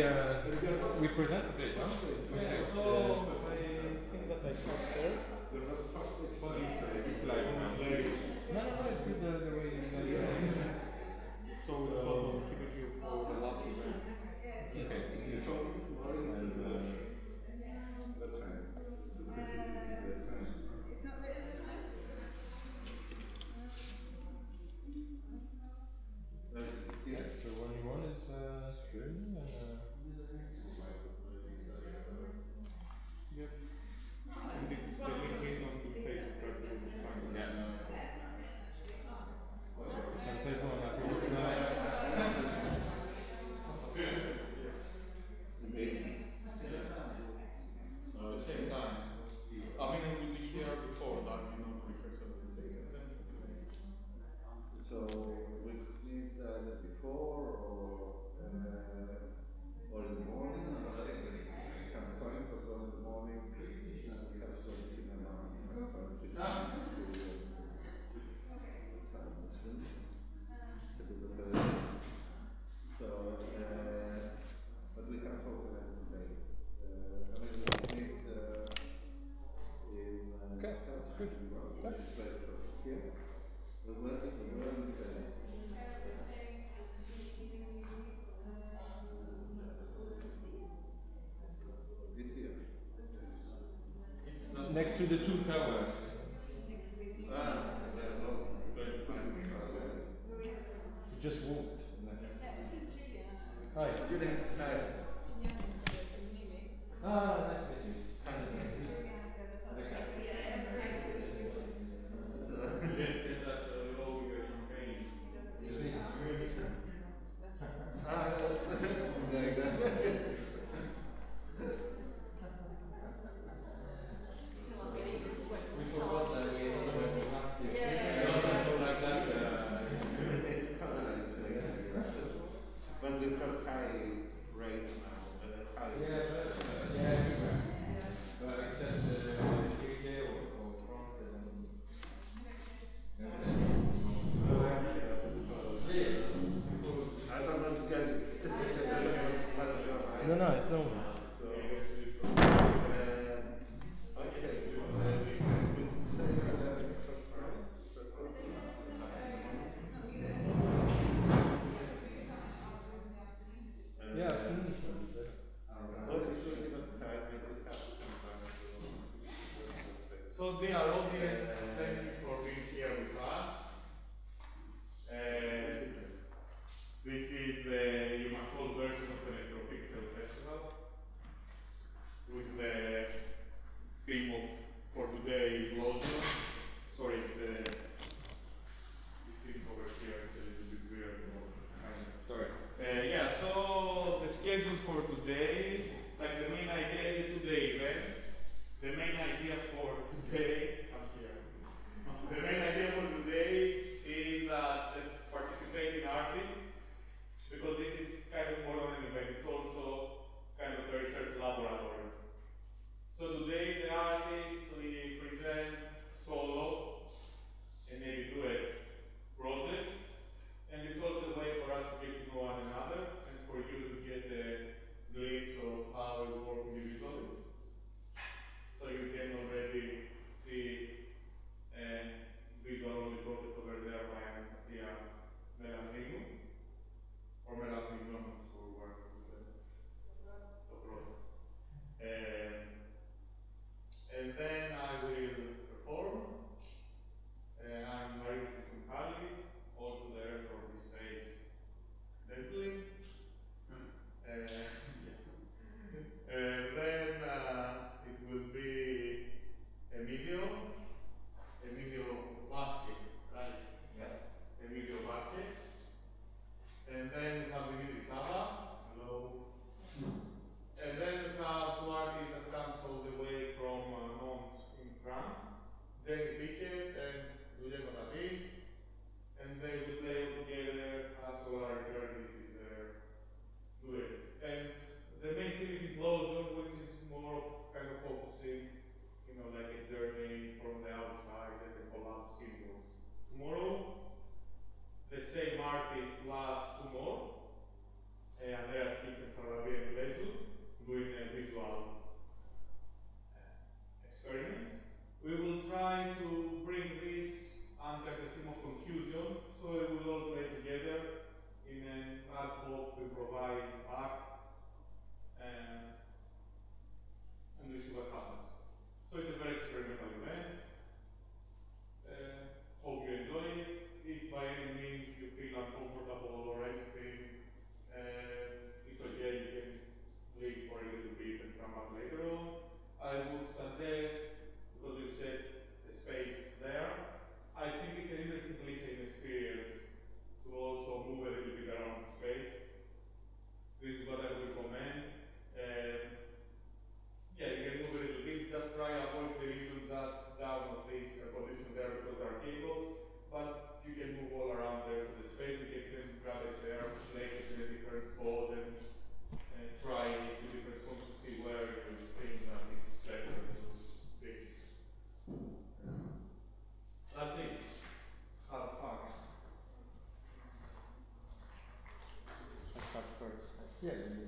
we present the play, huh? Yeah, so I think that I start first. It's like no, it's good the way you so we'll keep you for the last event. Okay, you talk. And that time. Yeah, so what you want is streaming and yep. And it's the link on the Facebook that you will find again. So Facebook I think it's same time. I mean it will be here before that you know so we need that before or in the morning or it comes coming because in the morning it comes to the so but we can't organize the day. I mean we need in okay, that's good. Yeah. Next to the two towers. You just walked. Yeah, this is Julia. Hi. Julia. Hi. Ah, nice to meet you. So they are audience, thank you for being here with us. This is the Umasol version of the Electropixel Festival. Chi è l'illuminato?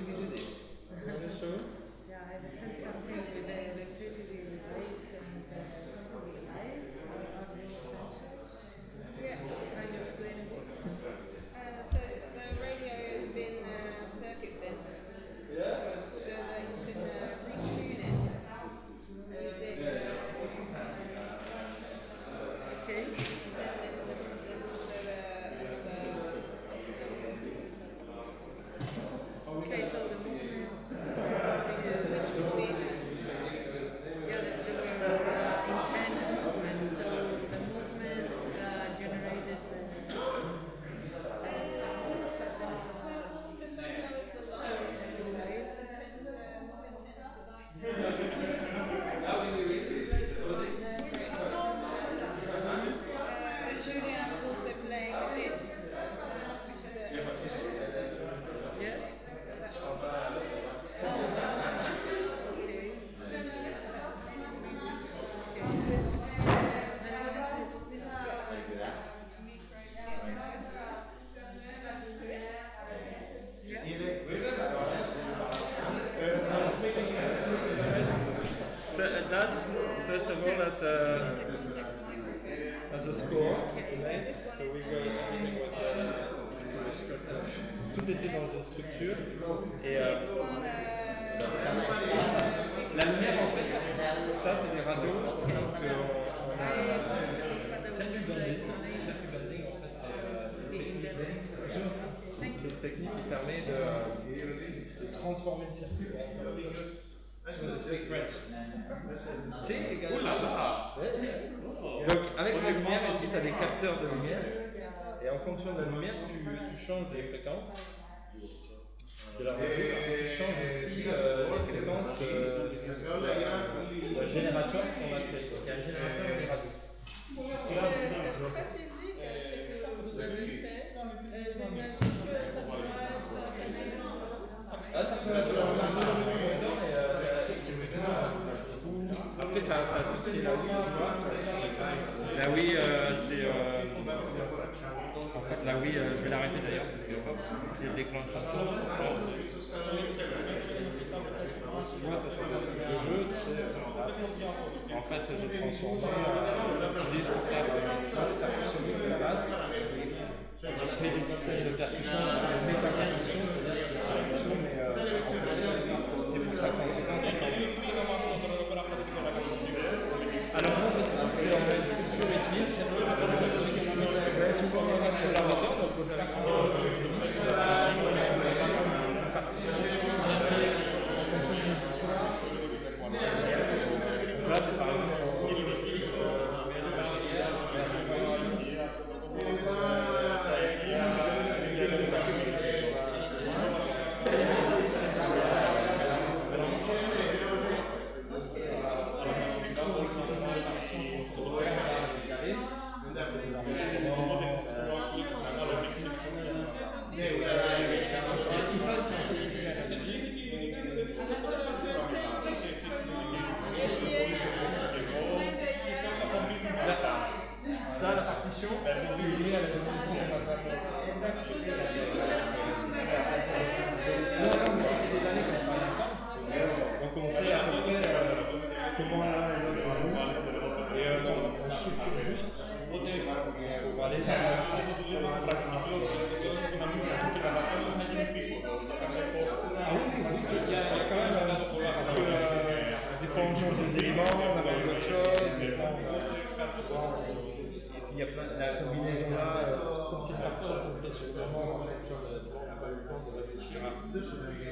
did you do this? Yeah, I researched something with the electricity lights and the lights and the sensors. Yes, I just explain it. So the radio has been circuit bent. Yeah. So that you can retune it using okay. Okay, so the movements switch between there were intense movements, so the movement generated the Julian was also playing this. Yes? That's a score, right? So we go everything was tout était dans une structure et la lumière en fait, ça c'est des radios qu'on a celle du banding en fait c'est une technique qui permet de transformer le circuit. C'est également donc avec la lumière, ici tu as des capteurs de lumière et en fonction de la lumière tu changes les fréquences de la radio, tu changes aussi les fréquences de générateur qu'on a créé. Il y a un générateur et une radio. C'est très physique ce que vous avez fait. Ça peut être après, tu as tout ce qui est là aussi, tu vois. La Wii, c'est. En fait, la Wii, je vais l'arrêter d'ailleurs, parce que c'est des plans de transport. Tu vois, ça se passe dans le jeu, tu sais. En fait, je transforme. J'utilise pour faire de la base. J'ai fait des systèmes de percussion, je mets pas bien de choses, c'est-à-dire que la percussion, mais c'est pour ça qu'on est content. Alors, moi, je vais enlever une structure ici. Si vous voulez mettre sur la bataille, on va poser la grande. Là, c'est pareil.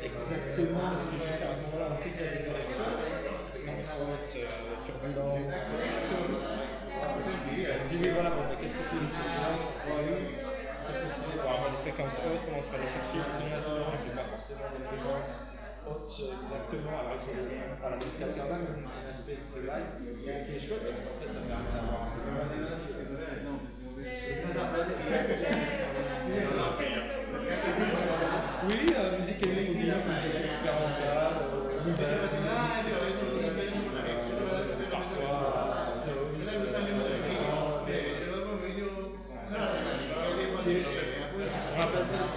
Exactement, à ce moment-là, on sait qu'il y a des corrections. On dit, mais voilà, qu'est-ce que c'est une turbulence? Qu'est-ce que c'est pour avoir des fréquences hautes? Comment tu vas les chercher? Je ne fais pas forcément des fréquences hautes exactement. Alors, il y a quand même un aspect de live qui est chouette parce qu'en fait, ça permet d'avoir un peu de oui, musique et musique, il y a des expériences là. Parfois, on rappelle ça, c'est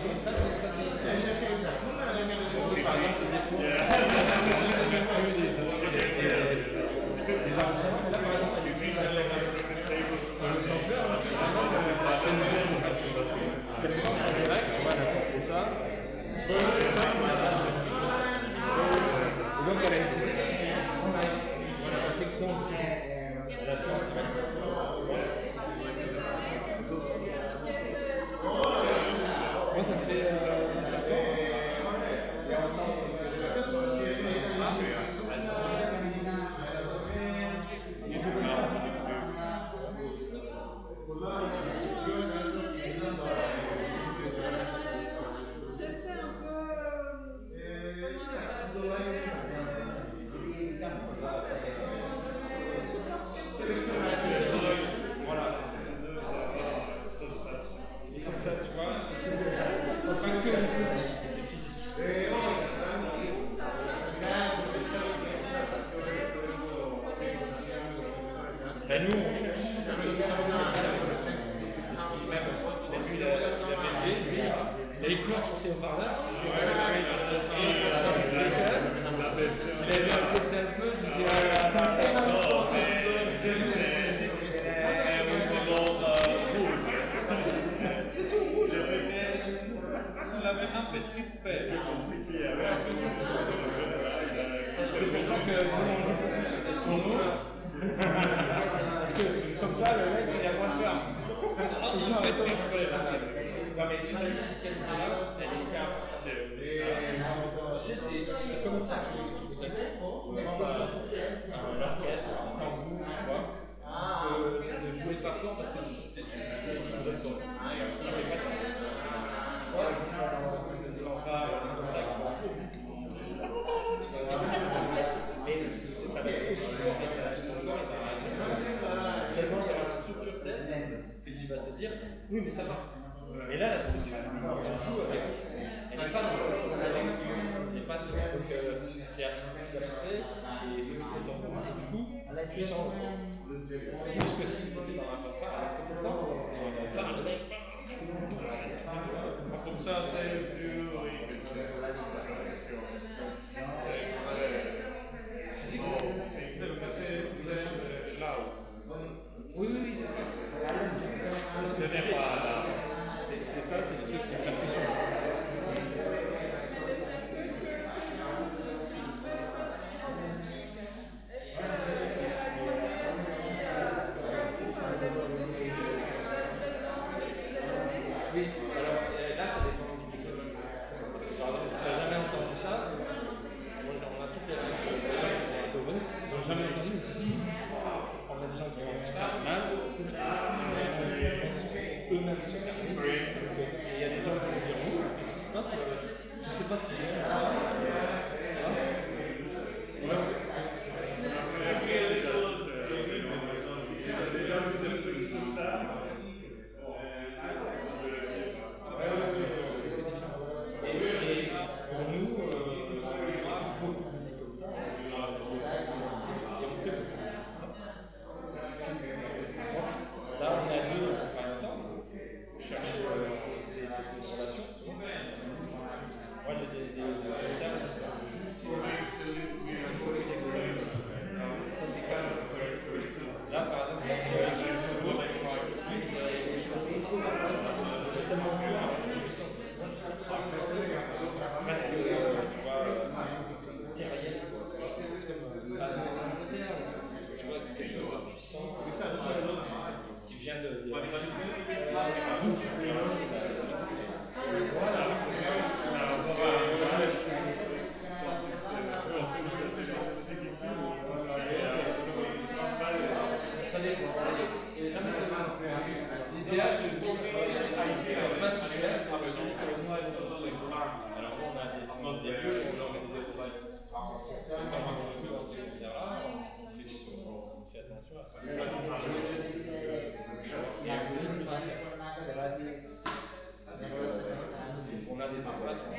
On a des informations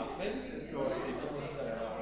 après, c'est